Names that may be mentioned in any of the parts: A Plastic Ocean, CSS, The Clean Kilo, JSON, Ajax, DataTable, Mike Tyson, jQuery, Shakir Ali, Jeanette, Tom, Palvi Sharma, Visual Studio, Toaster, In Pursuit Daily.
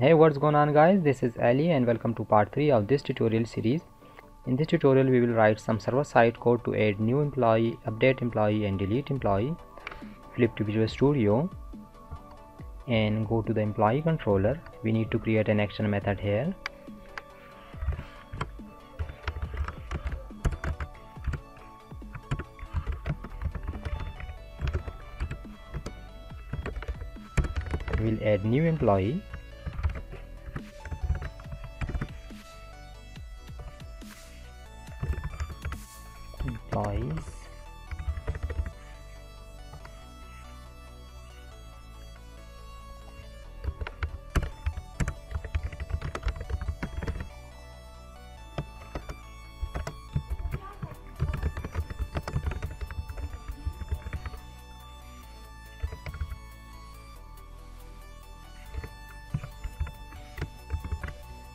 Hey, what's going on guys, this is Ali and welcome to part 3 of this tutorial series. In this tutorial we will write some server-side code to add new employee, update employee and delete employee. Flip to Visual Studio and go to the employee controller. We need to create an action method here. We'll add new employee.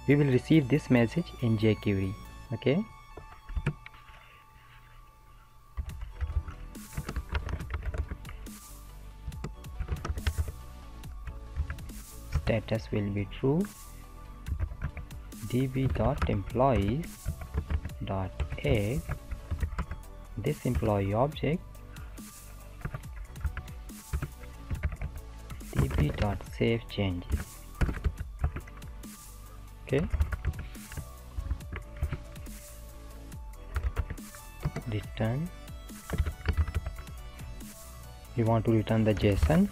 We will receive this message in jQuery. Okay. Status will be true. db.employees.add this employee object. db.save changes. Okay, return. We want to return the JSON.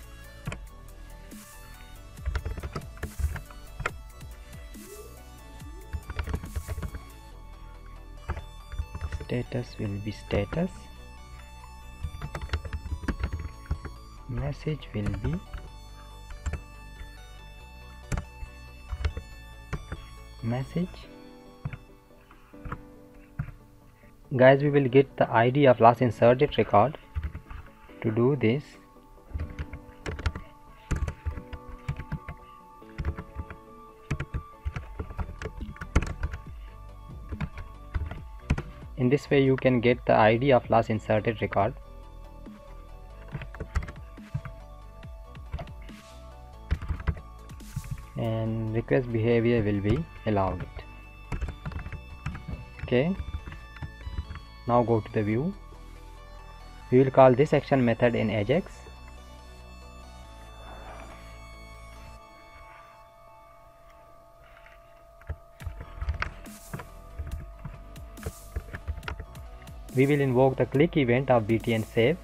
Status will be status. Message will be message. Guys, we will get the ID of last inserted record. To do this, in this way you can get the ID of last inserted record. And request behavior will be allowed. Okay, now go to the view. We will call this action method in Ajax. We will invoke the click event of btn save.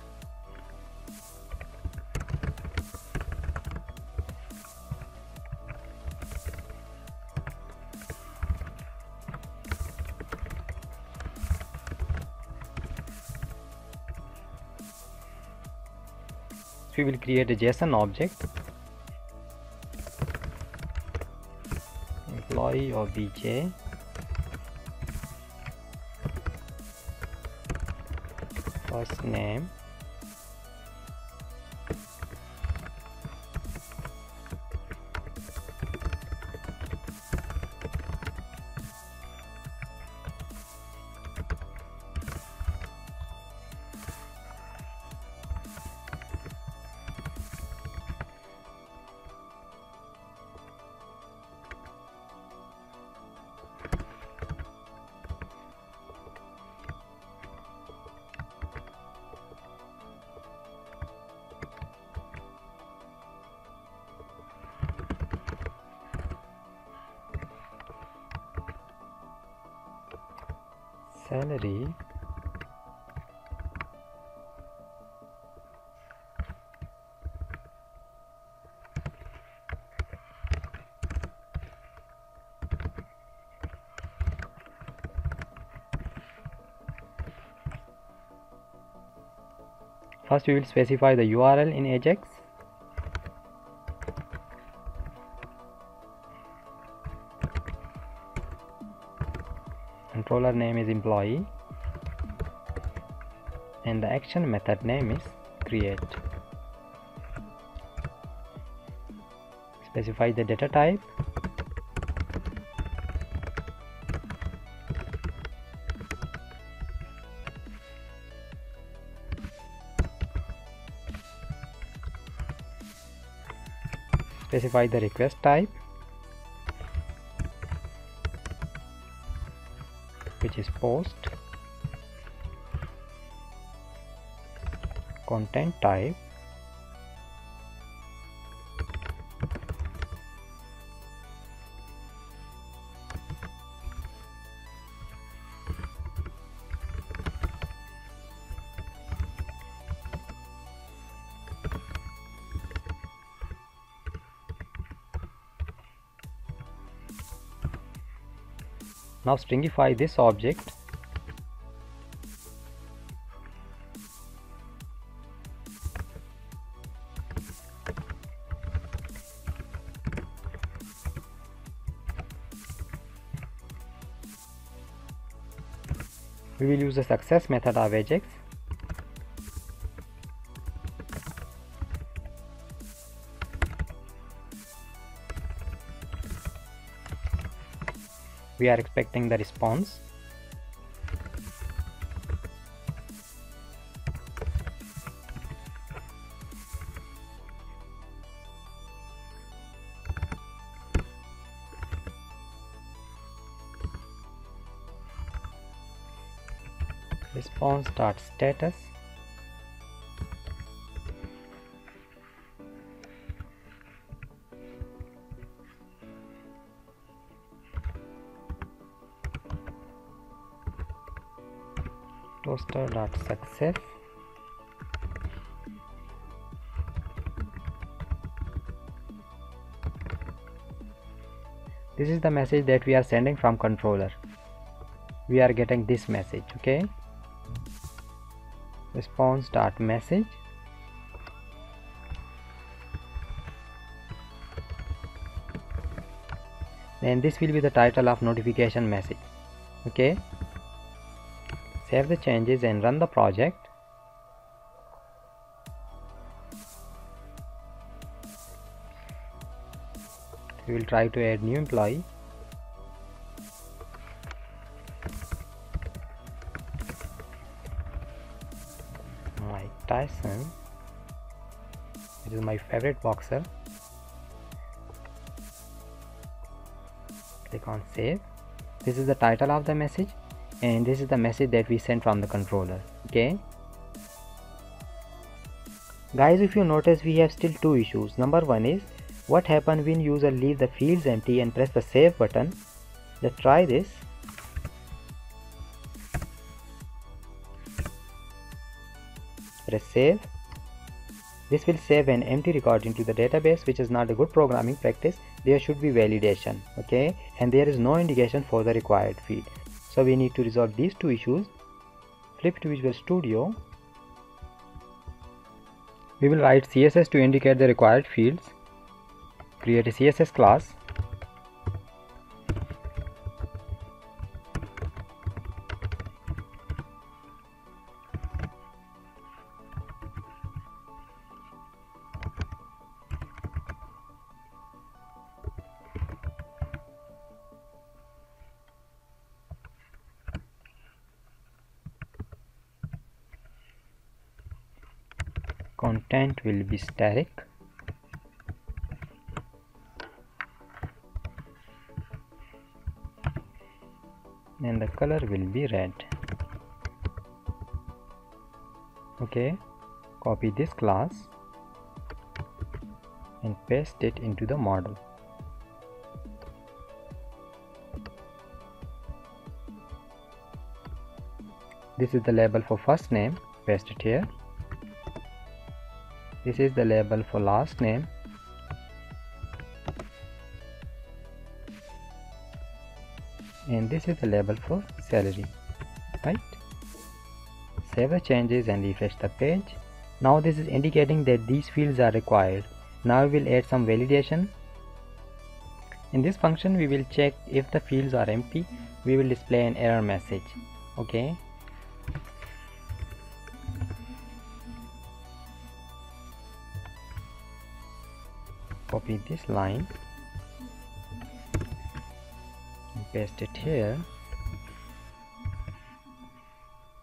We will create a JSON object, employee obj, first name, salary, first we will specify the URL in Ajax. Controller name is employee and the action method name is create. Specify the data type. Specify the request type. which is post, content type, now stringify this object . We will use the success method of Ajax . We are expecting the response response.status Toaster.success . This is the message that we are sending from controller. We are getting this message, okay? Response.message . Then this will be the title of notification message, okay? Save the changes and run the project. We will try to add new employee. Mike Tyson. This is my favorite boxer. Click on save. This is the title of the message. And this is the message that we sent from the controller, okay? Guys, if you notice, we have still two issues. Number one is, what happens when user leave the fields empty and press the save button? Let's try this. Press save. This will save an empty record into the database, which is not a good programming practice. There should be validation, okay? And there is no indication for the required field. So we need to resolve these two issues. Flip to Visual Studio. We will write CSS to indicate the required fields. Create a CSS class. Content will be static. And the color will be red. Okay, copy this class and paste it into the model. This is the label for first name, paste it here. This is the label for last name. And this is the label for salary, right? Save the changes and refresh the page. Now this is indicating that these fields are required. Now we will add some validation. In this function, we will check if the fields are empty. We will display an error message, okay? Copy this line and paste it here.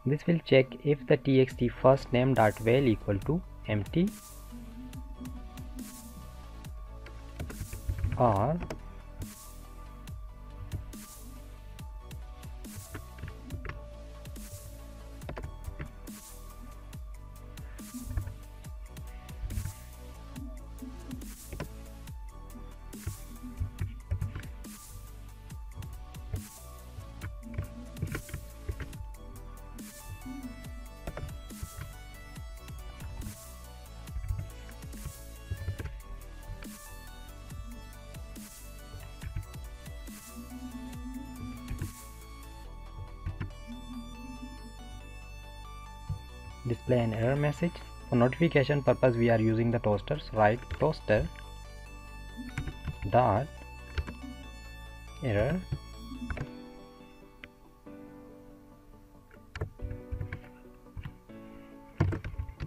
This will check if the txt first name dot val equal to empty or display an error message. For notification purpose we are using the toaster, so write toaster dot error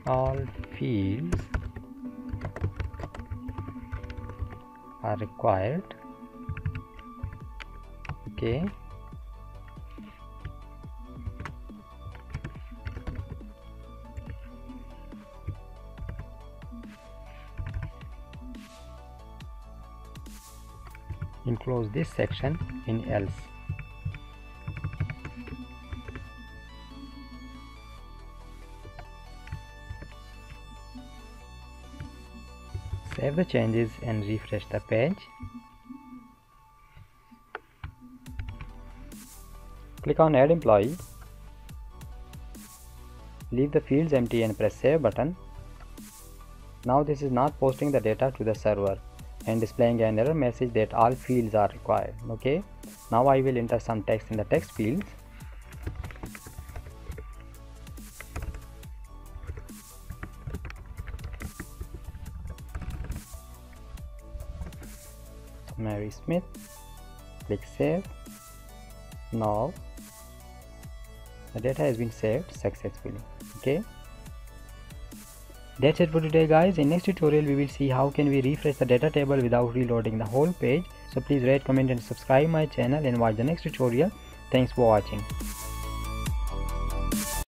all fields are required. Okay, enclose this section in else. Save the changes and refresh the page. Click on add employee. Leave the fields empty and press save button. Now this is not posting the data to the server and displaying an error message that all fields are required. Okay, now I will enter some text in the text fields. Mary Smith, click save. Now the data has been saved successfully. Okay, that's it for today guys. In next tutorial we will see how can we refresh the data table without reloading the whole page. So please rate, comment and subscribe my channel and watch the next tutorial. Thanks for watching.